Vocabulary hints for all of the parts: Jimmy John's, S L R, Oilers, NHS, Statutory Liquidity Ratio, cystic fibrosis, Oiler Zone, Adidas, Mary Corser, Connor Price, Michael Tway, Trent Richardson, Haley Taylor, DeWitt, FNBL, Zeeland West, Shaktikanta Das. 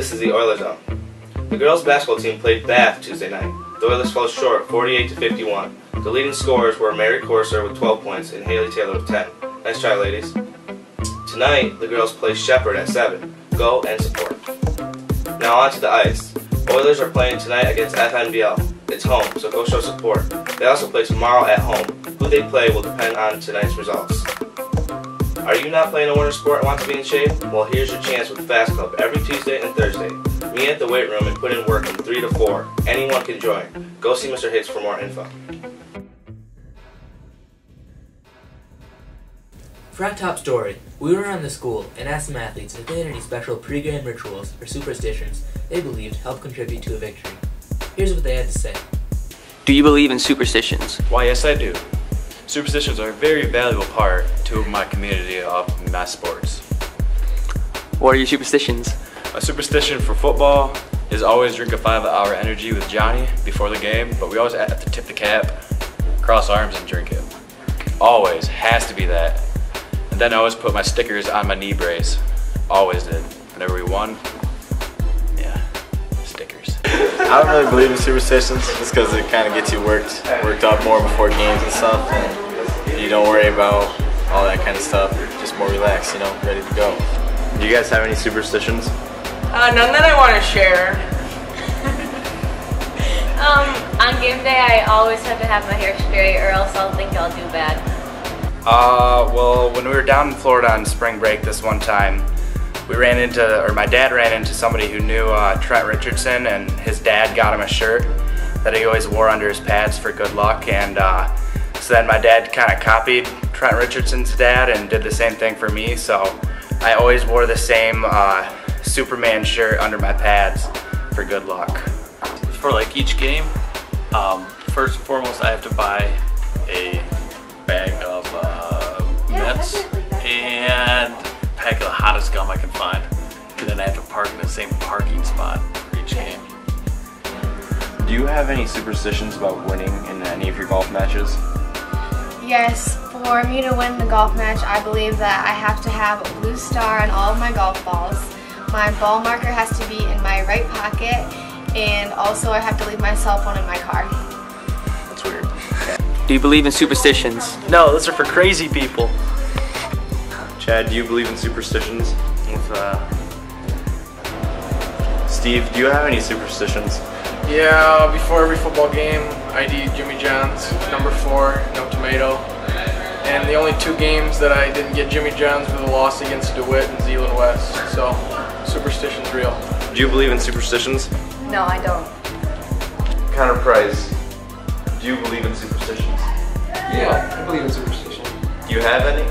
This is the Oiler Zone. The girls' basketball team played Bath Tuesday night. The Oilers fell short 48-51. The leading scorers were Mary Corser with 12 points and Haley Taylor with 10. Nice try, ladies. Tonight, the girls play Shepherd at 7. Go and support. Now on to the ice. Oilers are playing tonight against FNBL. It's home, so go show support. They also play tomorrow at home. Who they play will depend on tonight's results. Are you not playing a winter sport and want to be in shape? Well, here's your chance with Fast Club every Tuesday and Thursday. Meet at the weight room and put in work from 3 to 4. Anyone can join. Go see Mr. Hicks for more info. For our top story, we were around the school and asked some athletes if they had any special pre-game rituals or superstitions they believed helped contribute to a victory. Here's what they had to say. Do you believe in superstitions? Why, yes I do. Superstitions are a very valuable part to my community of my sports. What are your superstitions? A superstition for football is always drink a 5-hour energy with Johnny before the game, but we always have to tip the cap, cross arms, and drink it. Always. Has to be that. And then I always put my stickers on my knee brace. Always did. Whenever we won, yeah, stickers. I don't really believe in superstitions just because it kind of gets you worked up more before games and stuff. And you don't worry about all that kind of stuff. You're just more relaxed, you know, ready to go. Do you guys have any superstitions? None that I want to share. On game day, I always have to have my hair straight or else I'll think I'll do bad. Well, when we were down in Florida on spring break this one time, my dad ran into somebody who knew Trent Richardson, and his dad got him a shirt that he always wore under his pads for good luck. And so then my dad kind of copied Trent Richardson's dad and did the same thing for me. So I always wore the same Superman shirt under my pads for good luck. For like each game, first and foremost I have to buy a bag of Mets and a pack of the hottest gum I can find, and then I have to park in the same parking spot for each game. Do you have any superstitions about winning in any of your golf matches? Yes, for me to win the golf match I believe that I have to have a blue star on all of my golf balls. My ball marker has to be in my right pocket, and also I have to leave my cell phone in my car. That's weird. Do you believe in superstitions? No, those are for crazy people. Chad, do you believe in superstitions? Steve, do you have any superstitions? Yeah, before every football game, I do Jimmy John's, number 4, no tomato. And the only 2 games that I didn't get Jimmy John's were the loss against DeWitt and Zeeland West. So, superstition's real. Do you believe in superstitions? No, I don't. Connor Price, do you believe in superstitions? Yeah, I believe in superstition. Do you have any?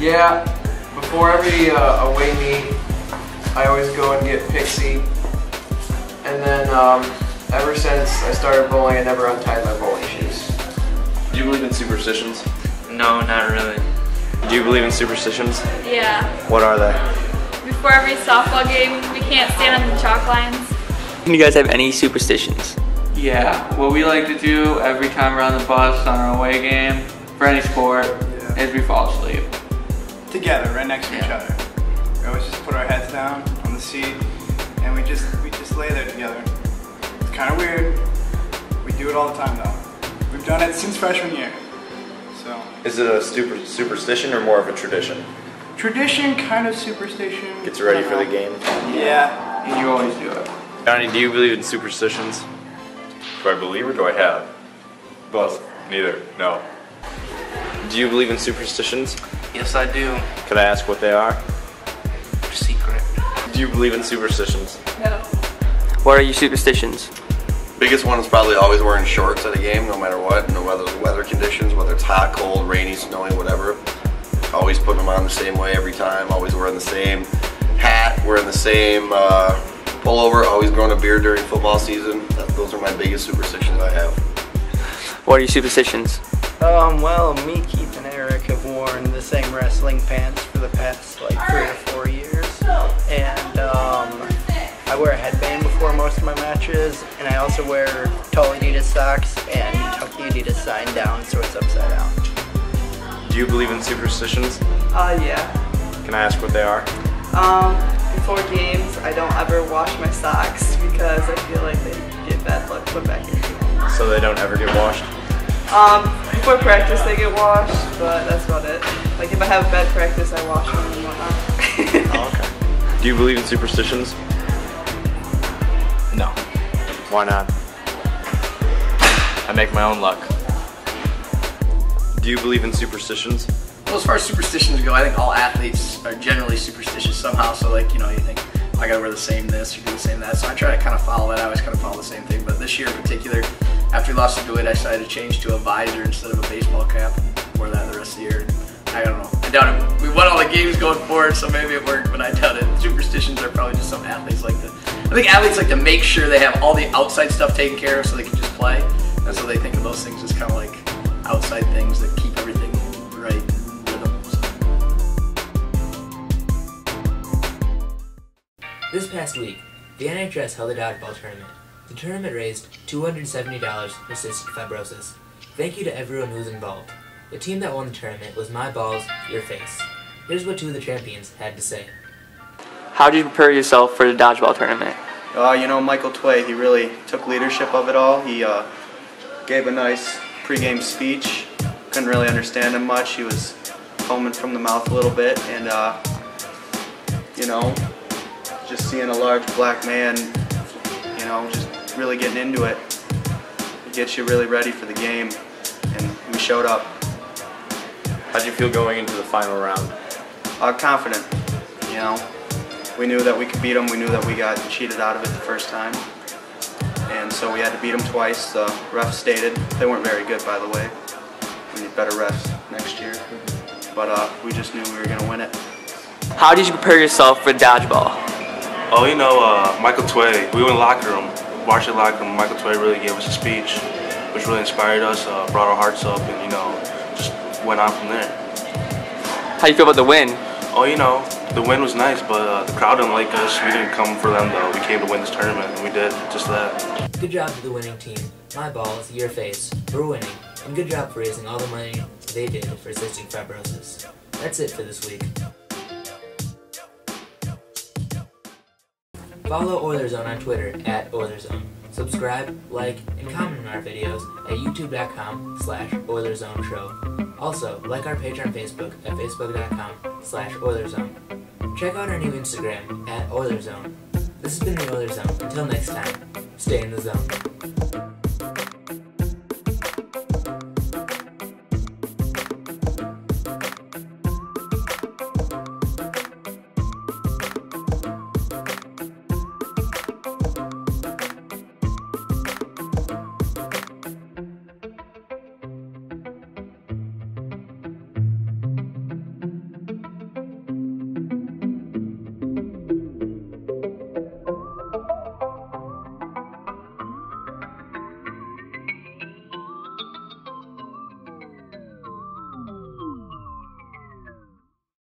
Yeah, before every away meet, I always go and get Pixie. And then ever since I started bowling, I never untied my bowling shoes. Do you believe in superstitions? No, not really. Do you believe in superstitions? Yeah. What are they? Before every softball game, we can't stand on the chalk lines. Do you guys have any superstitions? Yeah, what we like to do every time we're on the bus on our away game, for any sport, is we fall asleep. Together, right next to each other. We always just put our heads down on the seat, and we just lay there together. It's kind of weird. We do it all the time though. We've done it since freshman year. So. Is it a superstition or more of a tradition? Tradition, kind of superstition. Gets ready for the game. Yeah, and you always do it. Johnny, do you believe in superstitions? Do I believe or do I have? Both. Neither. No. Do you believe in superstitions? Yes, I do. Can I ask what they are? Secret. Do you believe in superstitions? No. What are your superstitions? Biggest one is probably always wearing shorts at a game, no matter what, no matter the weather conditions, whether it's hot, cold, rainy, snowy, whatever. Always putting them on the same way every time, always wearing the same hat, wearing the same pullover, always growing a beard during football season. Those are my biggest superstitions I have. What are your superstitions? Well, me, Keith, and Eric have worn the same wrestling pants for the past like 3 or 4 years, and I wear a headband before most of my matches, and I also wear tall Adidas socks and tuck the Adidas sign down so it's upside down. Do you believe in superstitions? Yeah. Can I ask what they are? If before games, I don't ever wash my socks because I feel like they get bad luck put back in. So they don't ever get washed? Before practice they get washed, but that's about it. Like if I have bad practice, I wash them and whatnot. Oh, okay. Do you believe in superstitions? No. Why not? I make my own luck. Do you believe in superstitions? Well, as far as superstitions go, I think all athletes are generally superstitious somehow. So like, you know, you think, I gotta wear the same this or do the same that. So I try to kind of follow that. I always kind of follow the same thing. But this year in particular, after we lost to DeWitt, I decided to change to a visor instead of a baseball cap and wore that the rest of the year. I don't know. I doubt it. We won all the games going forward, so maybe it worked, but I doubt it. Superstitions are probably just some athletes like to. I think athletes like to make sure they have all the outside stuff taken care of so they can just play. And so they think of those things as kind of like outside things that keep everything right. This past week, the NHS held a dodgeball tournament. The tournament raised $270 for cystic fibrosis. Thank you to everyone who was involved. The team that won the tournament was My Balls, Your Face. Here's what two of the champions had to say. How did you prepare yourself for the dodgeball tournament? You know, Michael Tway, he really took leadership of it all. He gave a nice pregame speech. Couldn't really understand him much. He was foaming from the mouth a little bit, and you know, just seeing a large black man, you know, just really getting into it. It gets you really ready for the game, and we showed up. How'd you feel going into the final round? Confident, you know. We knew that we could beat them. We knew that we got cheated out of it the first time. And so we had to beat them twice. The refs stated. They weren't very good, by the way. We need better refs next year. But we just knew we were going to win it. How did you prepare yourself for dodgeball? Oh, you know, Michael Tway, we were in the locker room, watching the locker room. Michael Tway really gave us a speech, which really inspired us, brought our hearts up, and, you know, just went on from there. How do you feel about the win? Oh, you know, the win was nice, but the crowd didn't like us. We didn't come for them, though. We came to win this tournament, and we did just that. Good job to the winning team, My Balls, Your Face, for winning, and good job for raising all the money they did for cystic fibrosis. That's it for this week. Follow Oiler Zone on Twitter at Oiler Zone. Subscribe, like, and comment on our videos at youtube.com/OilerZoneShow. Also, like our page on Facebook at facebook.com/OilerZone. Check out our new Instagram at Oiler Zone. This has been the Oiler Zone. Until next time, stay in the zone.